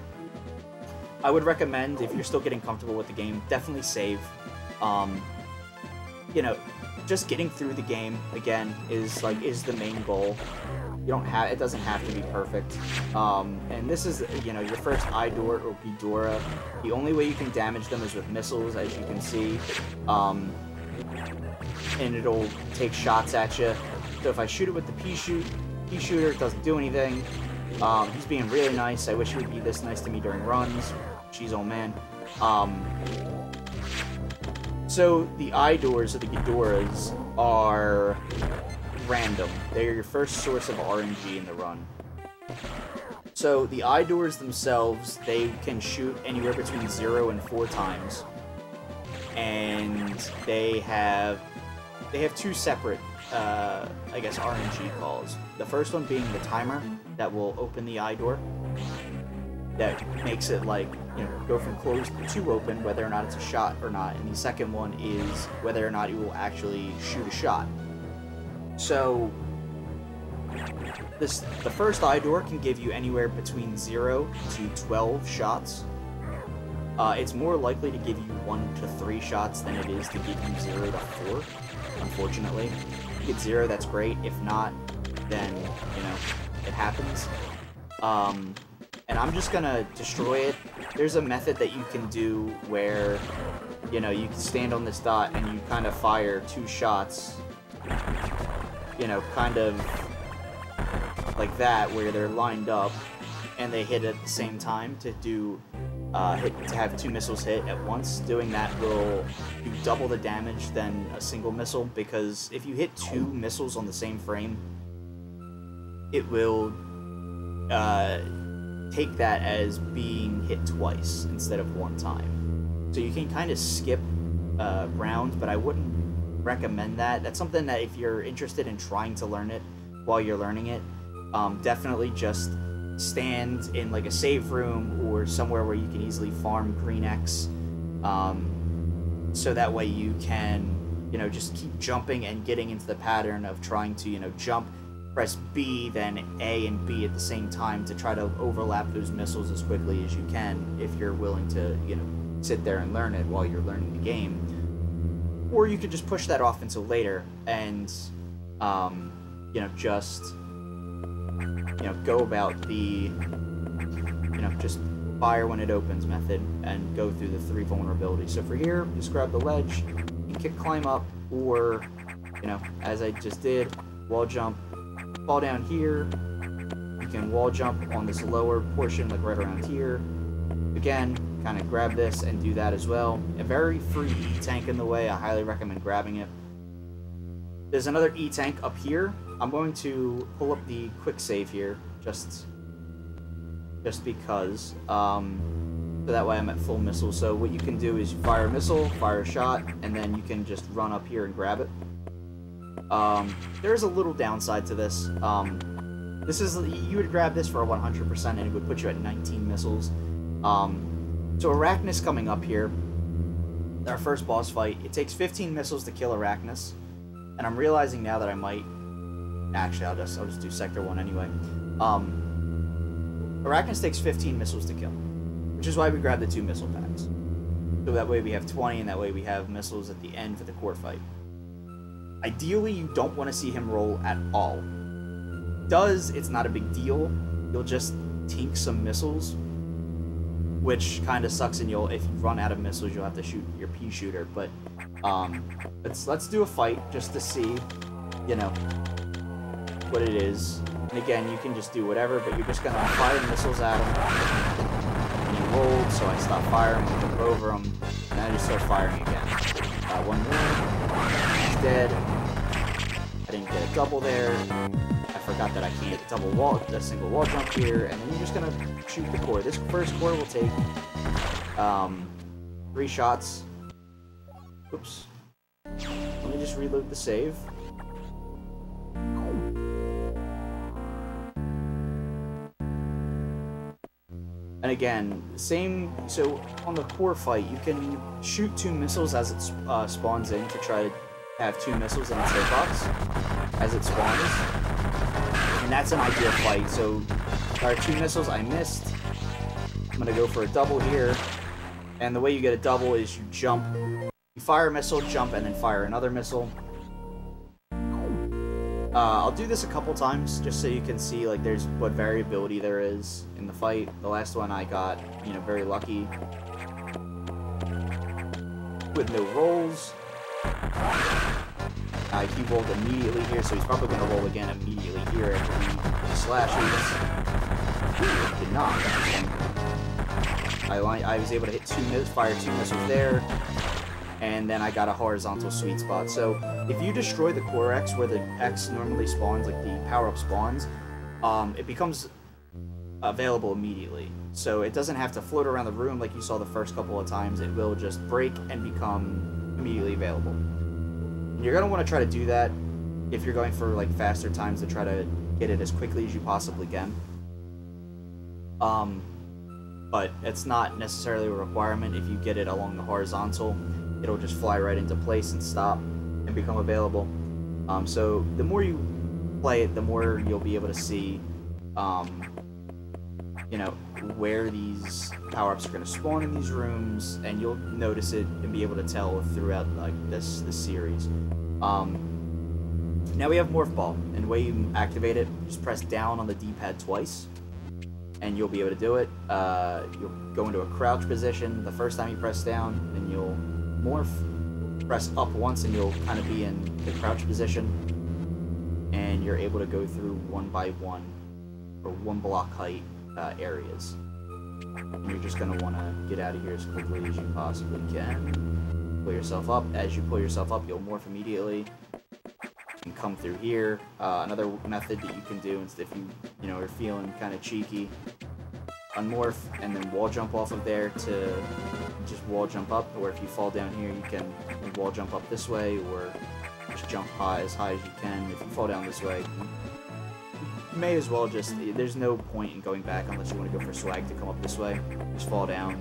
I would recommend, if you're still getting comfortable with the game, definitely save. You know, just getting through the game again is the main goal. You don't have, it doesn't have to be perfect. And this is, you know, your first Idor or Ghidorah. The only way you can damage them is with missiles, as you can see. And it'll take shots at you. So if I shoot it with the pea shooter, it doesn't do anything. He's being really nice. I wish he would be this nice to me during runs. Jeez, old man. So the Idors or the Ghidorahs are random. They're your first source of RNG in the run. So the Idors themselves, they can shoot anywhere between 0 and 4 times, and they have two separate, I guess, RNG calls. The first one being the timer that will open the Idor. That makes it, like, you know, go from closed to open, whether or not it's a shot or not. And the second one is whether or not you will actually shoot a shot. So this, the first Idor can give you anywhere between 0 to 12 shots. It's more likely to give you 1 to 3 shots than it is to give you 0 to 4. Unfortunately, if you get 0, that's great. If not, then, you know, it happens. And I'm just gonna destroy it. There's a method that you can do where, you know, you can stand on this dot and you kind of fire 2 shots, you know, kind of like that, where they're lined up and they hit at the same time to do, to have 2 missiles hit at once. Doing that will do double the damage than a single missile, because if you hit 2 missiles on the same frame, it will, take that as being hit twice instead of 1 time. So you can kind of skip rounds, but I wouldn't recommend that. That's something that if you're interested in trying to learn it while you're learning it, definitely just stand in like a save room or somewhere where you can easily farm green X, so that way you can, you know, just keep jumping and getting into the pattern of trying to, you know, jump, press B, then A and B at the same time to try to overlap those missiles as quickly as you can, if you're willing to, you know, sit there and learn it while you're learning the game. Or you could just push that off until later and, you know, just, you know, go about the, you know, just fire when it opens method and go through the 3 vulnerabilities. So for here, just grab the ledge, you kick climb up, or, you know, as I just did, wall jump. Fall down here, you can wall jump on this lower portion, like right around here. Again, kind of grab this and do that as well. A very free E-tank in the way, I highly recommend grabbing it. There's another E-tank up here. I'm going to pull up the quick save here, just because. So that way I'm at full missile. So what you can do is you fire a missile, fire a shot, and then you can just run up here and grab it. There's a little downside to this. This is, you would grab this for a 100% and it would put you at 19 missiles. So Arachnus coming up here, our first boss fight, it takes 15 missiles to kill Arachnus. And I'm realizing now that I might... Actually, I'll just do Sector 1 anyway. Arachnus takes 15 missiles to kill, which is why we grabbed the 2 missile packs. So that way we have 20, and that way we have missiles at the end for the court fight. Ideally, you don't want to see him roll at all. Does, it's not a big deal. You'll just tink some missiles, which kind of sucks, and you'll, if you run out of missiles, you'll have to shoot your pea shooter. But let's do a fight just to see, you know, what it is. And again, you can just do whatever, but you're just gonna fire missiles at him. And he rolled, so I stopped firing, went over him, and I just start firing again. One more. He's dead. I didn't get a double there. I forgot that I can't double wall, a single wall jump here, and then you're just gonna shoot the core. This first core will take 3 shots. Oops. Let me just reload the save. And again, same, so on the core fight, you can shoot 2 missiles as it spawns in to try to have 2 missiles in the safe box as it spawns. And that's an ideal fight, so there are 2 missiles I missed. I'm going to go for a double here. And the way you get a double is you jump. You fire a missile, jump, and then fire another missile. I'll do this a couple times just so you can see like there's what variability there is in the fight. The last one I got, you know, very lucky with no rolls. He rolled immediately here, so he's probably gonna roll again immediately here after he slashes. He did not. I was able to hit 2 missiles there. And then I got a horizontal sweet spot. So if you destroy the core X where the X normally spawns, like the power-up spawns, it becomes available immediately. So it doesn't have to float around the room like you saw the first couple of times. It will just break and become immediately available. And you're going to want to try to do that if you're going for like faster times to try to get it as quickly as you possibly can. But it's not necessarily a requirement if you get it along the horizontal. It'll just fly right into place and stop and become available. So the more you play it, the more you'll be able to see, you know, where these power-ups are going to spawn in these rooms, and you'll notice it and be able to tell throughout like this series. Now we have Morph Ball, and the way you activate it, just press down on the D-pad twice, and you'll be able to do it. You'll go into a crouch position. The first time you press down, then you'll morph, press up once, and you'll kind of be in the crouch position, and you're able to go through one by one or one block height areas, and you're just going to want to get out of here as quickly as you possibly can. Pull yourself up. As you pull yourself up, you'll morph immediately and come through here. Another method that you can do is if you know, are feeling kind of cheeky, unmorph and then wall jump off of there to just wall jump up, or if you fall down here, you can wall jump up this way, or just jump as high as you can. If you fall down this way, you may as well just, there's no point in going back unless you want to go for swag to come up this way. Just fall down,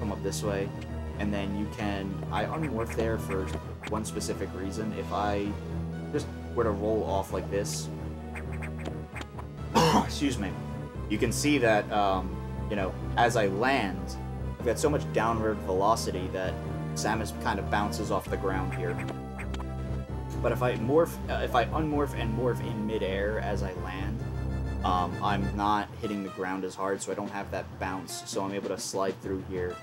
come up this way, and then you can, I unmorph there for one specific reason. If I just were to roll off like this, excuse me, you can see that, you know, as I land, I've got so much downward velocity that Samus kind of bounces off the ground here. But if I morph, if I unmorph and morph in midair as I land, I'm not hitting the ground as hard, so I don't have that bounce, so I'm able to slide through here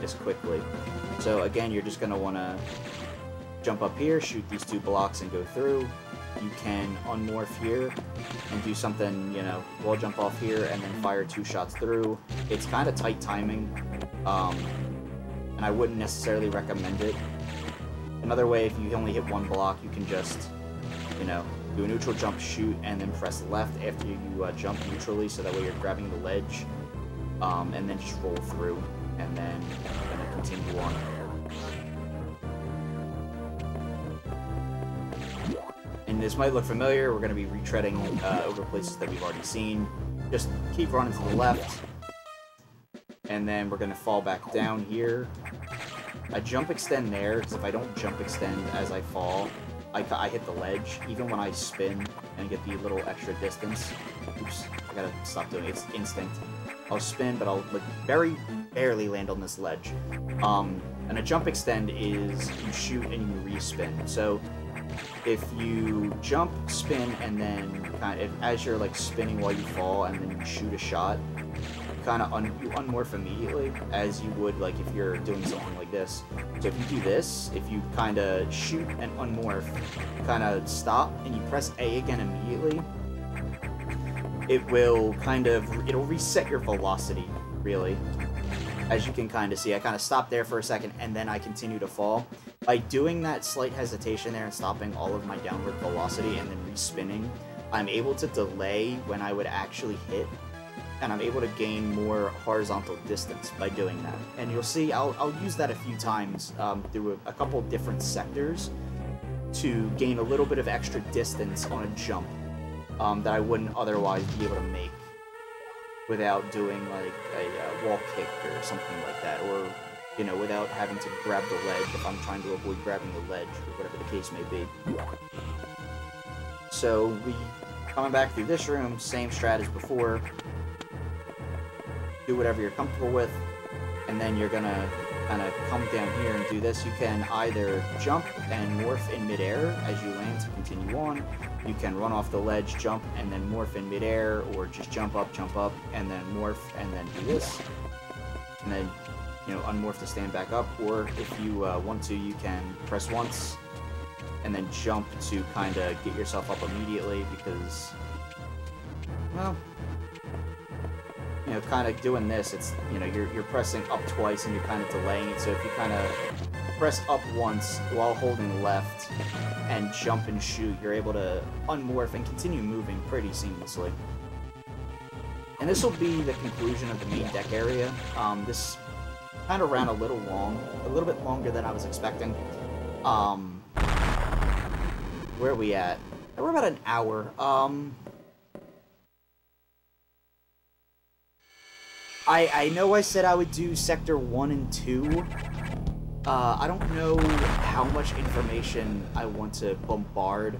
as quickly. So again, you're just going to want to jump up here, shoot these 2 blocks, and go through. You can unmorph here and do something, you know, wall jump off here and then fire 2 shots through. It's kind of tight timing, and I wouldn't necessarily recommend it. Another way, if you only hit 1 block, you can just, you know, do a neutral jump, shoot, and then press left after you jump neutrally, so that way you're grabbing the ledge, and then just roll through, and then continue on. And this might look familiar. We're going to be retreading over places that we've already seen. Just keep running to the left, and then we're going to fall back down here, I jump extend there, because if I don't jump extend as I fall, I hit the ledge, even when I spin and get the little extra distance. Oops, I gotta stop doing it. It's instinct. I'll spin, but I'll like very barely land on this ledge. And a jump extend is you shoot and you re-spin. So if you jump, spin, and then kind of, as you're like spinning while you fall, and then you shoot a shot, kind of you unmorph immediately, as you would like if you're doing something like this. So if you do this, if you kind of shoot and unmorph, kind of stop and you press A again immediately, it will kind of, it'll reset your velocity, really. As you can kind of see, I kind of stopped there for a second, and then I continue to fall. By doing that slight hesitation there and stopping all of my downward velocity and then re-spinning, I'm able to delay when I would actually hit, and I'm able to gain more horizontal distance by doing that. And you'll see, I'll use that a few times through a couple different sectors to gain a little bit of extra distance on a jump that I wouldn't otherwise be able to make without doing like a wall kick or something like that, or you know, without having to grab the ledge if I'm trying to avoid grabbing the ledge or whatever the case may be. So we, coming back through this room, same strat as before. Do whatever you're comfortable with, and then you're gonna kind of come down here and do this. You can either jump and morph in midair as you land to continue on. You can run off the ledge, jump, and then morph in midair, or just jump up, and then morph, and then do this, and then, you know, unmorph to stand back up. Or if you want to, you can press once and then jump to kind of get yourself up immediately, because, well, you know, kind of doing this, it's, you know, you're pressing up twice and you're kind of delaying it. So if you kind of press up once while holding left and jump and shoot, you're able to unmorph and continue moving pretty seamlessly. And this will be the conclusion of the main deck area. This kind of ran a little bit longer than I was expecting. Where are we at? We're about an hour. I know I said I would do Sector 1 and 2. I don't know how much information I want to bombard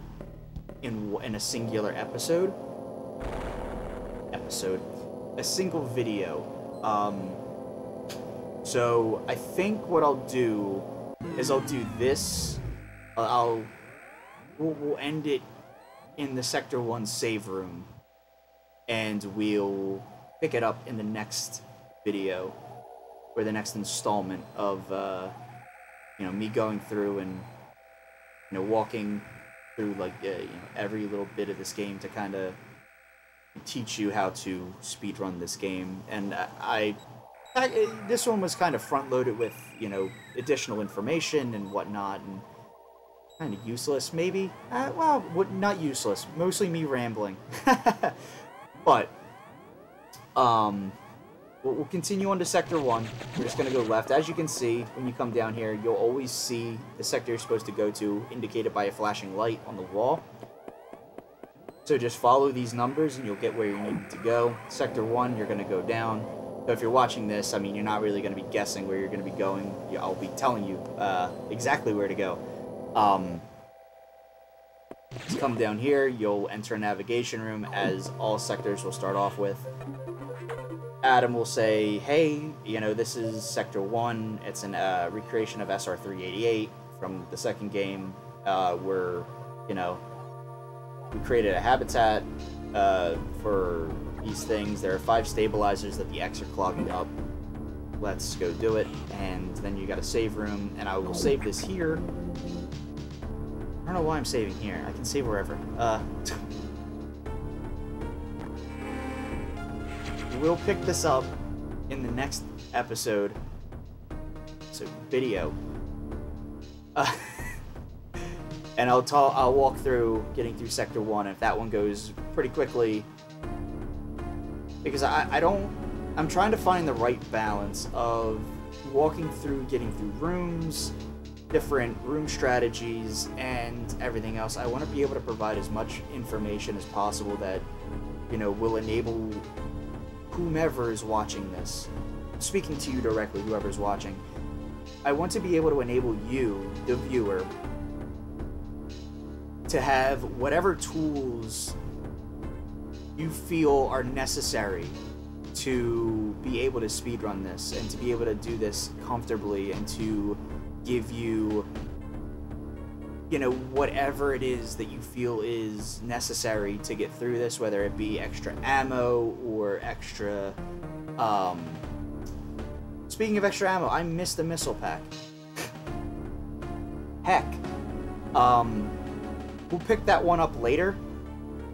in a singular episode. A single video. So I think what I'll do is I'll do this. We'll end it in the Sector 1 save room. And we'll pick it up in the next video, or the next installment of, you know, me going through and, you know, walking through, like, you know, every little bit of this game to kind of teach you how to speedrun this game. And this one was kind of front-loaded with, you know, additional information and whatnot, and kind of useless, maybe? Well, not useless. Mostly me rambling. But we'll continue on to Sector 1. We're just going to go left. As you can see, when you come down here, you'll always see the sector you're supposed to go to, indicated by a flashing light on the wall. So just follow these numbers, and you'll get where you need to go. Sector 1, you're going to go down. So if you're watching this, I mean, you're not really going to be guessing where you're going to be going. I'll be telling you exactly where to go. Come down here, you'll enter a navigation room, as all sectors will start off with. Adam will say, hey, you know, this is Sector 1, it's a recreation of SR 388 from the second game, where, you know, we created a habitat for these things. There are 5 stabilizers that the X are clogging up. Let's go do it. And then you got a save room, and I will save this here. I don't know why I'm saving here. I can save wherever. We'll pick this up in the next episode. So, video. And I'll walk through getting through Sector 1, if that one goes pretty quickly. Because I'm trying to find the right balance of walking through, getting through rooms, different room strategies, and everything else. I want to be able to provide as much information as possible that, you know, will enable whomever is watching this, speaking to you directly, whoever's watching, I want to be able to enable you, the viewer, to have whatever tools you feel are necessary to be able to speedrun this and to be able to do this comfortably and to give you, you know, whatever it is that you feel is necessary to get through this, whether it be extra ammo or extra, speaking of extra ammo, I missed the missile pack. Heck. We'll pick that one up later,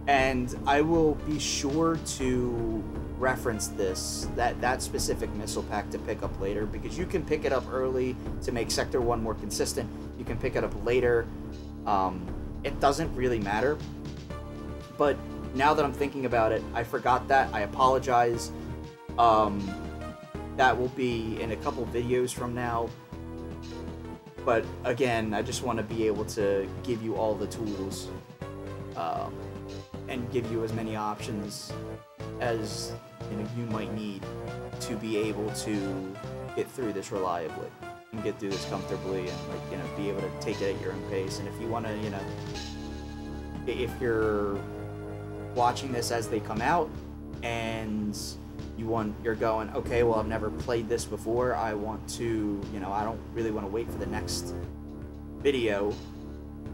and I will be sure to reference this, that specific missile pack to pick up later, because you can pick it up early to make Sector 1 more consistent. You can pick it up later. It doesn't really matter. But now that I'm thinking about it, I forgot that. I apologize. That will be in a couple videos from now. But again, I just want to be able to give you all the tools and give you as many options as you might need to be able to get through this reliably and get through this comfortably, and be able to take it at your own pace. And if you want to, if you're watching this as they come out and you're going, okay, well, I've never played this before, I want to, I don't really want to wait for the next video,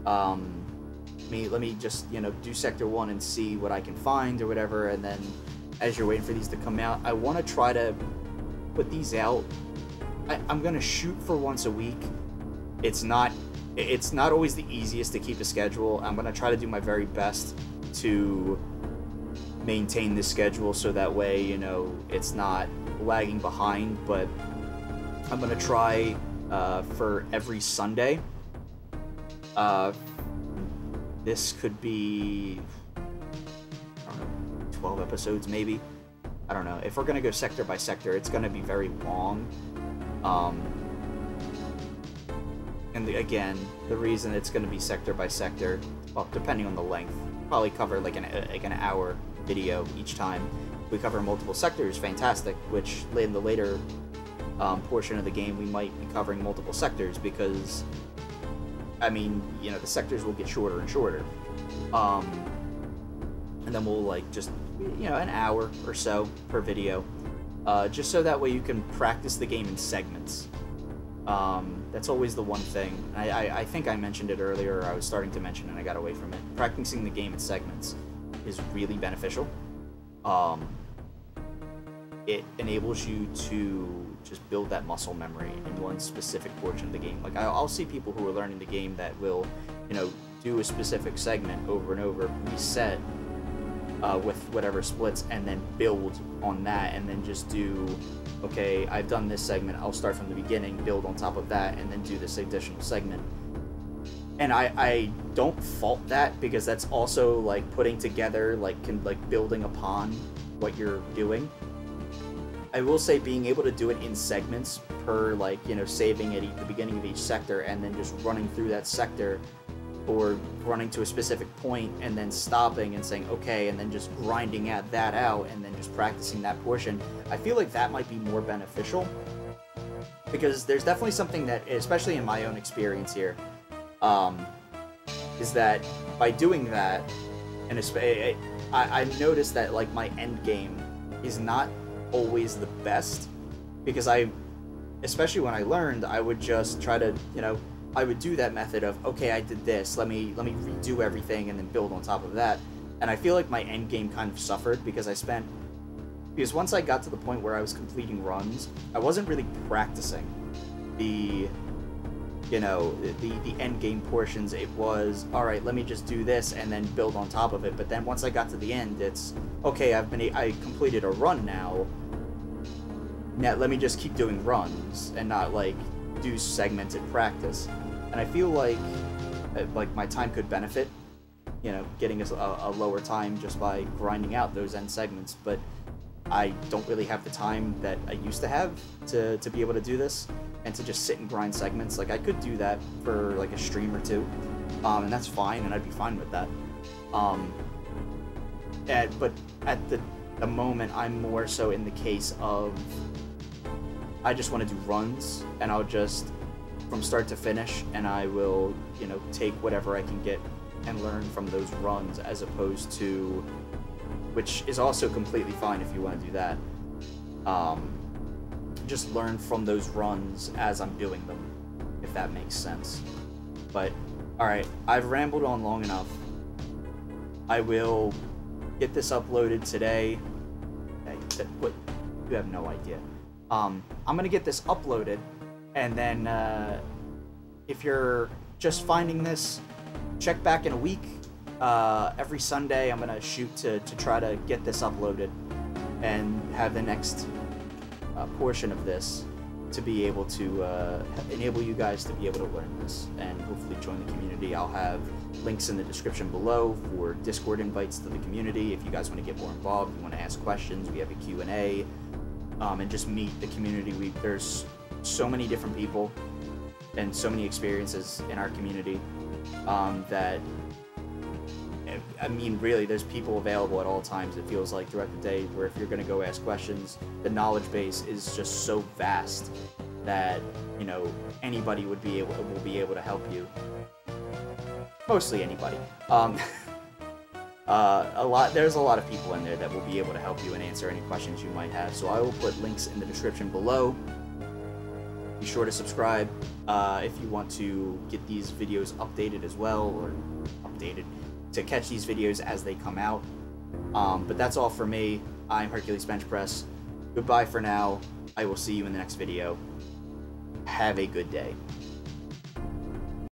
let me just, do Sector 1 and see what I can find or whatever, and then as you're waiting for these to come out, I want to try to put these out. I'm going to shoot for once a week. It's not always the easiest to keep a schedule. I'm going to try to do my very best to maintain the schedule so that way, it's not lagging behind, but I'm going to try for every Sunday. This could be, I don't know, 12 episodes maybe. I don't know. If we're going to go sector by sector, it's going to be very long. And again, the reason it's going to be sector by sector, well, depending on the length, probably cover like an hour video each time. We cover multiple sectors, fantastic, which in the later portion of the game we might be covering multiple sectors, because the sectors will get shorter and shorter, and then we'll an hour or so per video, just so that way you can practice the game in segments. That's always the one thing. I think I mentioned it earlier, or I was starting to mention and I got away from it. Practicing the game in segments is really beneficial. It enables you to just build that muscle memory in one specific portion of the game. Like, I'll see people who are learning the game that will, do a specific segment over and over, reset with whatever splits, and then build on that, and then just do, okay, I've done this segment, I'll start from the beginning, build on top of that, and then do this additional segment. And I don't fault that, because that's also like putting together, like building upon what you're doing. I will say being able to do it in segments per, saving at the beginning of each sector and then just running through that sector, or running to a specific point and then stopping and saying, okay, and then just grinding that out and then just practicing that portion. I feel like that might be more beneficial, because there's definitely something that, especially in my own experience here, is that by doing that, and I noticed that my end game is not always the best, because especially when I learned, I would just try to, I would do that method of, okay, I did this, let me redo everything and then build on top of that. And I feel like my end game kind of suffered, because because once I got to the point where I was completing runs, I wasn't really practicing the end game portions. It was, all right, let me just do this and then build on top of it. But then once I got to the end, it's, okay, I completed a run now. Now let me just keep doing runs and not do segmented practice. And I feel like my time could benefit, getting a lower time just by grinding out those end segments. But I don't really have the time that I used to have to be able to do this and to just sit and grind segments. I could do that for a stream or two, and that's fine, and I'd be fine with that. But at the moment, I'm more so in the case of I just want to do runs, and I'll just from start to finish, and I will, you know, take whatever I can get and learn from those runs, as opposed to, which is also completely fine if you want to do that, just learn from those runs as I'm doing them, if that makes sense. But, alright, I've rambled on long enough. I will get this uploaded today. What? You have no idea. I'm gonna get this uploaded, and then if you're just finding this, check back in a week. Every Sunday I'm gonna shoot to try to get this uploaded and have the next portion of this to be able to enable you guys to be able to learn this and hopefully join the community. I'll have links in the description below for Discord invites to the community if you guys want to get more involved, you want to ask questions. We have a Q&A, and just meet the community. There's so many different people and so many experiences in our community, that, I mean, really, there's people available at all times, it feels like, throughout the day, where if you're going to go ask questions, the knowledge base is just so vast that, you know, anybody would be able, will be able to help you. Mostly anybody. There's a lot of people in there that will be able to help you and answer any questions you might have, so I will put links in the description below. Be sure to subscribe if you want to get these videos updated as well, or updated to catch these videos as they come out. But that's all for me. I'm Hercules Bench Press. Goodbye for now. I will see you in the next video. Have a good day.